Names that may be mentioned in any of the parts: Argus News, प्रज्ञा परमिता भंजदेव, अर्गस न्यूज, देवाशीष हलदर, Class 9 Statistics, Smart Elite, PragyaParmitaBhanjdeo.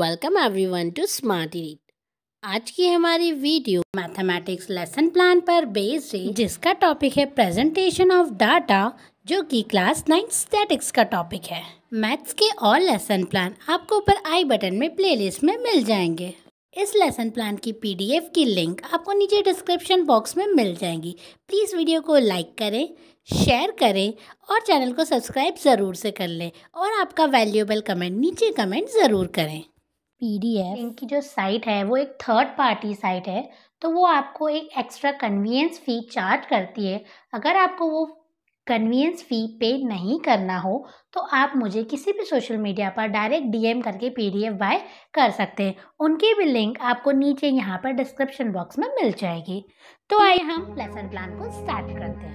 Welcome everyone to smart elite. आज की हमारी वीडियो मैथमेटिक्स लेसन प्लान पर बेस्ड है, जिसका टॉपिक है प्रेजेंटेशन ऑफ डाटा, जो कि क्लास 9 स्टैटिक्स का टॉपिक है। मैथ्स के और लेसन प्लान आपको ऊपर आई बटन में प्लेलिस्ट में मिल जाएंगे। इस लेसन प्लान की पीडीएफ की लिंक आपको नीचे डिस्क्रिप्शन बॉक्स में मिल जाएंगी। प्लीज़ वीडियो को लाइक करें, शेयर करें और चैनल को सब्सक्राइब ज़रूर से कर लें और आपका वैल्यूएबल कमेंट नीचे कमेंट ज़रूर करें। पीडीएफ इनकी जो साइट है वो एक थर्ड पार्टी साइट है, तो वो आपको एक एक्स्ट्रा कन्वीनियंस फ़ी चार्ज करती है। अगर आपको वो कन्वीनियंस फ़ी पे नहीं करना हो तो आप मुझे किसी भी सोशल मीडिया पर डायरेक्ट डीएम करके पीडीएफ बाय कर सकते हैं। उनकी भी लिंक आपको नीचे यहाँ पर डिस्क्रिप्शन बॉक्स में मिल जाएगी। तो आइए हम लेसन प्लान को स्टार्ट करते हैं।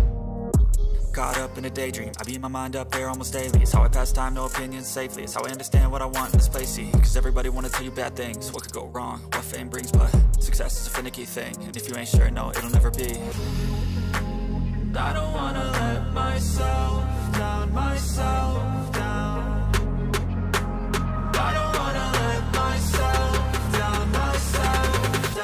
Caught up in a daydream, I beat my mind up there almost daily. It's how I pass time, no opinions safely. It's how I understand what I want in this place, see. Cause everybody wanna tell you bad things, what could go wrong, what fame brings. But success is a finicky thing, and if you ain't sure, no, it'll never be. I don't wanna let myself down, myself down. I don't wanna let myself down, myself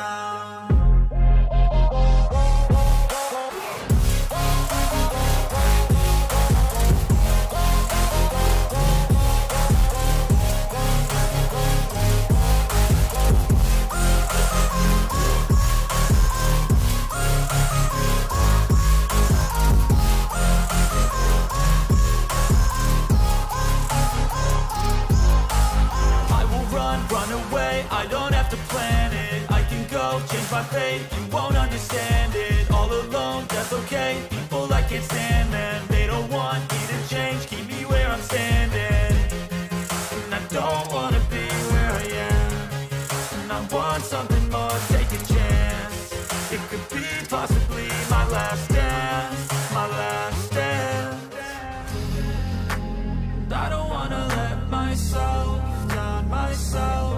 my fate, you won't understand it. All alone, that's okay. People, I can't stand them. They don't want me to change, keep me where I'm standing. And I don't wanna be where I am. And I want something more, take a chance. It could be possibly my last dance, my last dance. And I don't wanna let myself down, myself.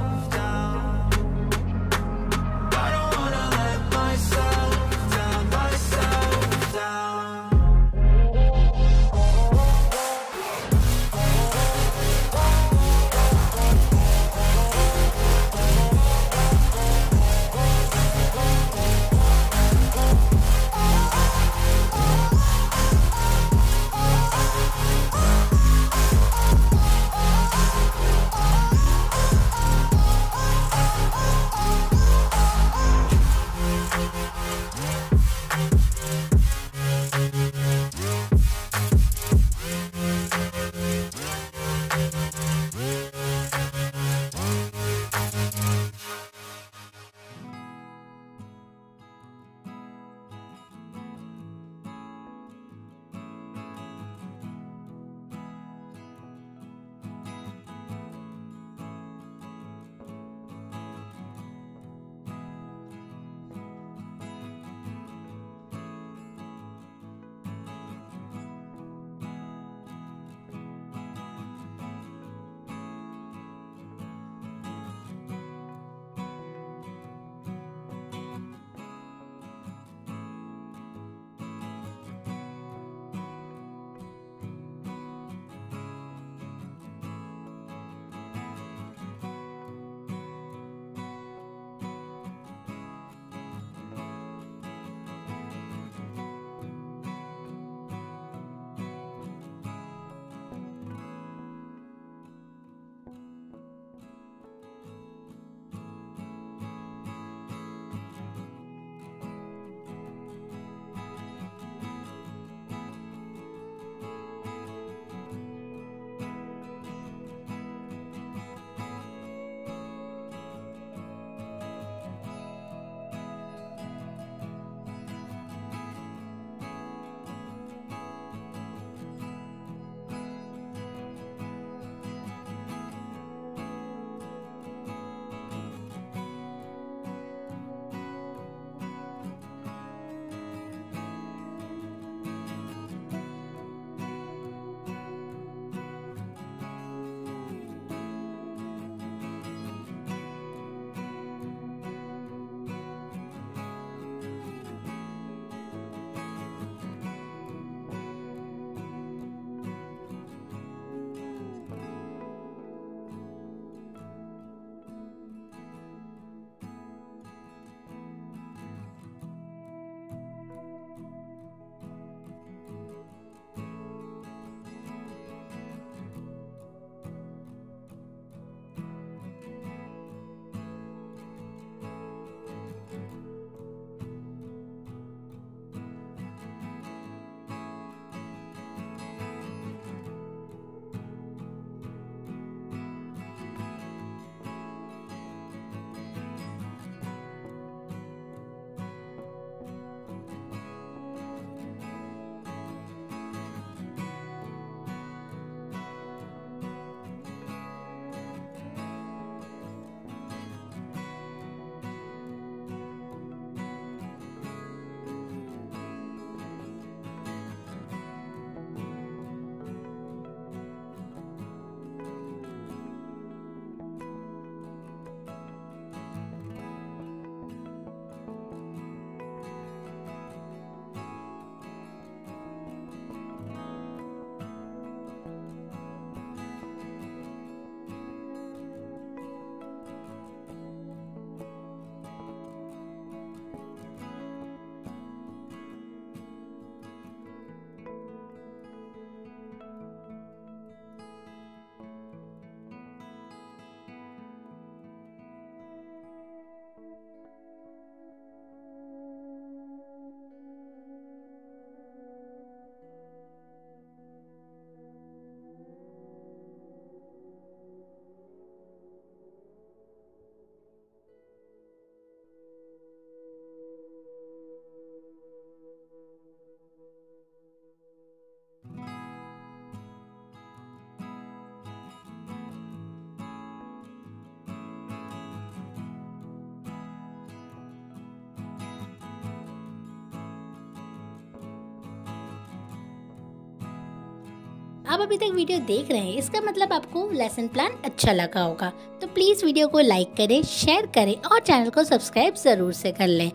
आप अभी तक video देख रहे हैं इसका मतलब आपको lesson plan अच्छा लगा होगा। तो प्लीज़ वीडियो को लाइक करें, शेयर करें और चैनल को सब्सक्राइब ज़रूर से कर लें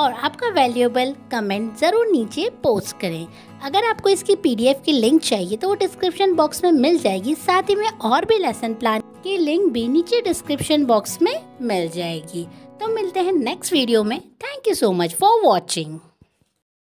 और आपका वैल्यूएबल कमेंट ज़रूर नीचे पोस्ट करें। अगर आपको इसकी PDF की लिंक चाहिए तो वो डिस्क्रिप्शन बॉक्स में मिल जाएगी, साथ ही में और भी लेसन प्लान की लिंक भी नीचे डिस्क्रिप्शन बॉक्स में मिल जाएगी। तो मिलते हैं नेक्स्ट वीडियो में। Thank you so much for watching.